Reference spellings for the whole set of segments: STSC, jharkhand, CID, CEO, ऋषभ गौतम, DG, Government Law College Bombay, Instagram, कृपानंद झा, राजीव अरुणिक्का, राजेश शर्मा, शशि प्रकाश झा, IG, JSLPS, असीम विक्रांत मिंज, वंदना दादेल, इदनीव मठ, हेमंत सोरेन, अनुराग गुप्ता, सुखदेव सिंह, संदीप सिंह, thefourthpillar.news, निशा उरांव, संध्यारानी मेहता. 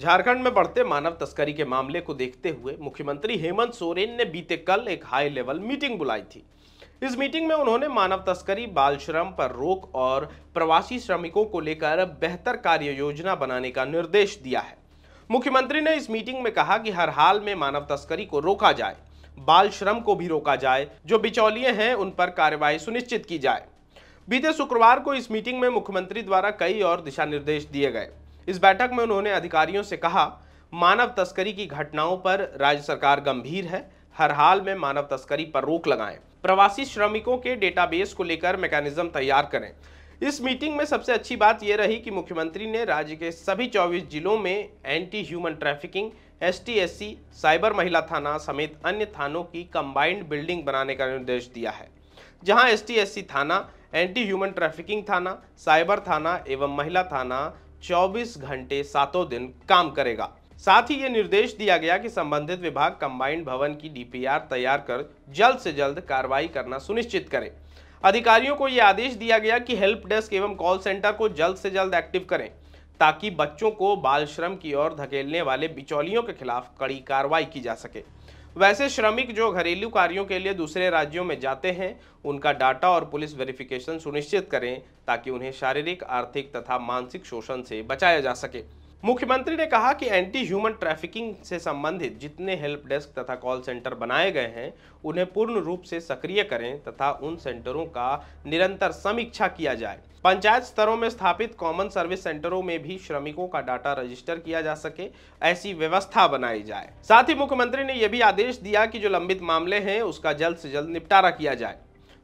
झारखंड में बढ़ते मानव तस्करी के मामले को देखते हुए मुख्यमंत्री हेमंत सोरेन ने बीते कल एक हाई लेवल मीटिंग बुलाई थी। इस मीटिंग में उन्होंने मानव तस्करी, बाल श्रम पर रोक और प्रवासी श्रमिकों को लेकर बेहतर कार्य योजना बनाने का निर्देश दिया है। मुख्यमंत्री ने इस मीटिंग में कहा कि हर हाल में मानव तस्करी को रोका जाए, बाल श्रम को भी रोका जाए, जो बिचौलिए हैं उन पर कार्रवाई सुनिश्चित की जाए। बीते शुक्रवार को इस मीटिंग में मुख्यमंत्री द्वारा कई और दिशा निर्देश दिए गए। इस बैठक में उन्होंने अधिकारियों से कहा, मानव तस्करी की घटनाओं पर राज्य सरकार गंभीर है, हर हाल में मानव तस्करी पर रोक लगाएं, प्रवासी श्रमिकों के डेटाबेस को लेकर मैकेनिज्म तैयार करें। इस मीटिंग में सबसे अच्छी बात यह रही कि मुख्यमंत्री ने राज्य के सभी 24 जिलों में anti human trafficking, STSC, cyber महिला थाना समेत अन्य थानों की कंबाइंड बिल्डिंग बनाने का निर्देश दिया है, जहाँ STSC थाना, एंटी ह्यूमन ट्रैफिकिंग थाना, साइबर थाना एवं महिला थाना 24 घंटे सातों दिन काम करेगा। साथ ही ये निर्देश दिया गया कि संबंधित विभाग कंबाइंड भवन की DPR तैयार कर जल्द से जल्द कार्रवाई करना सुनिश्चित करें। अधिकारियों को ये आदेश दिया गया कि हेल्प डेस्क एवं कॉल सेंटर को जल्द से जल्द एक्टिव करें, ताकि बच्चों को बाल श्रम की ओर धकेलने वाले बिचौलियों के खिलाफ कड़ी कार्रवाई की जा सके। वैसे श्रमिक जो घरेलू कार्यों के लिए दूसरे राज्यों में जाते हैं, उनका डाटा और पुलिस वेरिफिकेशन सुनिश्चित करें, ताकि उन्हें शारीरिक, आर्थिक तथा मानसिक शोषण से बचाया जा सके। मुख्यमंत्री ने कहा कि एंटी ह्यूमन ट्रैफिकिंग से संबंधित जितने हेल्प डेस्क तथा कॉल सेंटर बनाए गए हैं, उन्हें पूर्ण रूप से सक्रिय करें तथा उन सेंटरों का निरंतर समीक्षा किया जाए। पंचायत स्तरों में स्थापित कॉमन सर्विस सेंटरों में भी श्रमिकों का डाटा रजिस्टर किया जा सके, ऐसी व्यवस्था बनाई जाए। साथ ही मुख्यमंत्री ने यह भी आदेश दिया कि जो लंबित मामले हैं उसका जल्द से जल्द निपटारा किया जाए।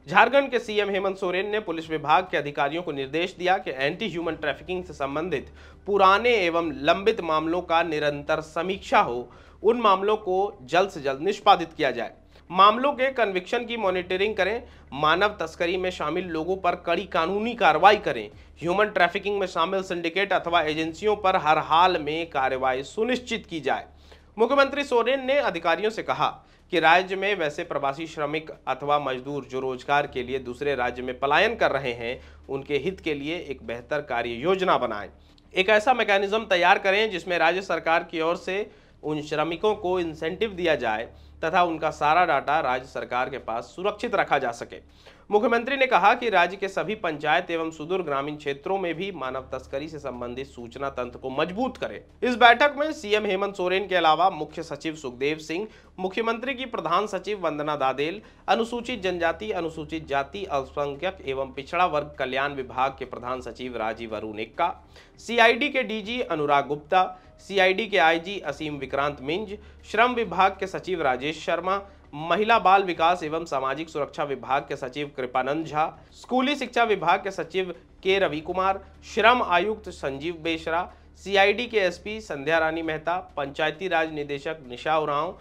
झारखंड के CM हेमंत सोरेन ने पुलिस विभाग के अधिकारियों को निर्देश दिया कि एंटी ह्यूमन ट्रैफिकिंग से संबंधित पुराने एवं लंबित मामलों का निरंतर समीक्षा हो, उन मामलों को जल्द से जल्द निष्पादित किया जाए, मामलों के कन्विक्शन की मॉनिटरिंग करें, मानव तस्करी में शामिल लोगों पर कड़ी कानूनी कार्रवाई करें, ह्यूमन ट्रैफिकिंग में शामिल सिंडिकेट अथवा एजेंसियों पर हर हाल में कार्रवाई सुनिश्चित की जाए। मुख्यमंत्री सोरेन ने अधिकारियों से कहा कि राज्य में वैसे प्रवासी श्रमिक अथवा मजदूर जो रोजगार के लिए दूसरे राज्य में पलायन कर रहे हैं, उनके हित के लिए एक बेहतर कार्य योजना बनाएं, एक ऐसा मैकेनिज्म तैयार करें जिसमें राज्य सरकार की ओर से उन श्रमिकों को इंसेंटिव दिया जाए तथा उनका सारा डाटा राज्य सरकार के पास सुरक्षित रखा जा सके। मुख्यमंत्री ने कहा कि राज्य के सभी पंचायत एवं सुदूर ग्रामीण क्षेत्रों में भी मानव तस्करी से संबंधित सूचना तंत्र को मजबूत करें। इस बैठक में CM हेमंत सोरेन के अलावा मुख्य सचिव सुखदेव सिंह, मुख्यमंत्री की प्रधान सचिव वंदना दादेल, अनुसूचित जनजाति, अनुसूचित जाति, अल्पसंख्यक एवं पिछड़ा वर्ग कल्याण विभाग के प्रधान सचिव राजीव अरुणिक्का, CID के DG अनुराग गुप्ता, CID के IG असीम विक्रांत मिंज, श्रम विभाग के सचिव राजेश शर्मा, महिला बाल विकास एवं सामाजिक सुरक्षा विभाग के सचिव कृपानंद झा, स्कूली शिक्षा विभाग के सचिव K रवि कुमार, श्रम आयुक्त संजीव बेशरा, CID के SP संध्यारानी मेहता, पंचायती राज निदेशक निशा उरांव,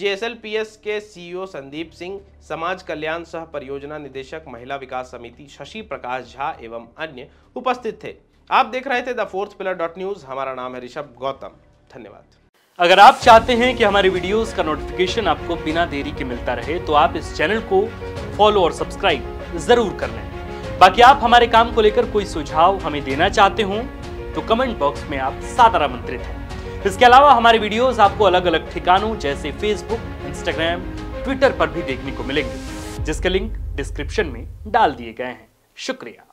JSLPS के CEO संदीप सिंह, समाज कल्याण सह परियोजना निदेशक महिला विकास समिति शशि प्रकाश झा एवं अन्य उपस्थित थे। आप देख रहे थे thefourthpillar.news। हमारा नाम है ऋषभ गौतम। धन्यवाद। अगर आप चाहते हैं कि हमारे वीडियोस का नोटिफिकेशन आपको बिना देरी के मिलता रहे, तो आप इस चैनल को फॉलो और सब्सक्राइब जरूर कर लें। बाकी आप हमारे काम को लेकर कोई सुझाव हमें देना चाहते हो तो कमेंट बॉक्स में आप सादर आमंत्रित हैं। इसके अलावा हमारे वीडियोस आपको अलग अलग ठिकानों जैसे Facebook, Instagram, Twitter पर भी देखने को मिलेंगे, जिसके लिंक डिस्क्रिप्शन में डाल दिए गए हैं। शुक्रिया।